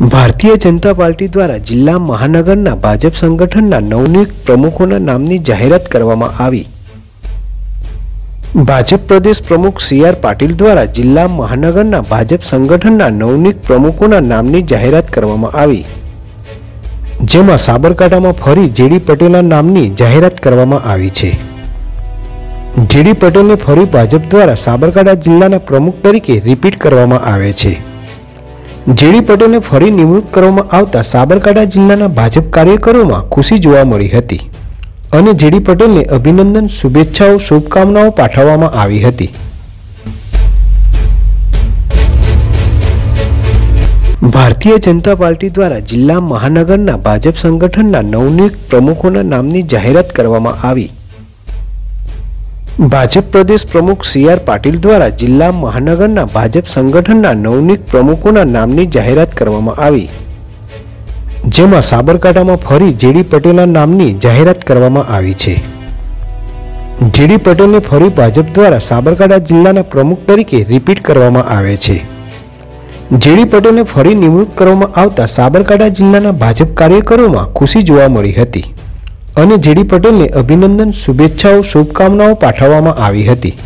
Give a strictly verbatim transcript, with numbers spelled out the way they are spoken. Bharatiya Janata party द्वारा जिला महानगरना भाजप संगठनना नवनियुक्त प्रमुखोना नामनी जाहेरात करवामां आवी। भाजप प्रदेश प्रमुख सी आर पाटिल द्वारा जिला महानगरना भाजप संगठनना नवनियुक्त प्रमुखोना नामनी जाहेरात करवामां आवी, जेमां साबरकांठामां फरी जे डी पटेलना नामनी जाहेरात करवामां आवी छे। जे डी पटेलने फरी भाजप द्वारा साबरकांठा जिल्लाना प्रमुख तरीके रिपीट करवामां आवे छे। जे डी पटेलने फरी निवृत्त કરવામાં આવતા સાબરકાંઠા જિલ્લાના ભાજપ કાર્યકરોમાં ખુશી જોવા મળી હતી અને જે ડી પટેલને અભિનંદન, શુભેચ્છાઓ, શુભકામનાઓ પાઠવવામાં આવી હતી। ભારતીય જનતા પાર્ટી દ્વારા જિલ્લા મહાનગરના ભાજપ સંગઠનના નવનિયુક્ત પ્રમુખોના નામની જાહેરાત કરવામાં આવી। भाजप प्रदेश प्रमुख सी आर पाटिल द्वारा जिला महानगरना भाजप संगठनना नवनियुक्त प्रमुखोना नामनी जाहेरात करवामां आवी, जेमां साबरकांठामां फरी जे डी पटेलना नामनी जाहेरात करवामां आवी छे। जे डी पटेलने फरी भाजप द्वारा साबरकांठा जिल्लाना प्रमुख तरीके रिपीट करवामां आवे छे। जे डी पटेलने फरी निवृत्त કરવામાં આવતા સાબરકાંઠા જિલ્લાના ભાજપ કાર્યકરોમાં ખુશી જોવા મળી હતી અને જે ડી પટેલને અભિનંદન, શુભેચ્છાઓ, શુભકામનાઓ પાઠવવામાં આવી હતી।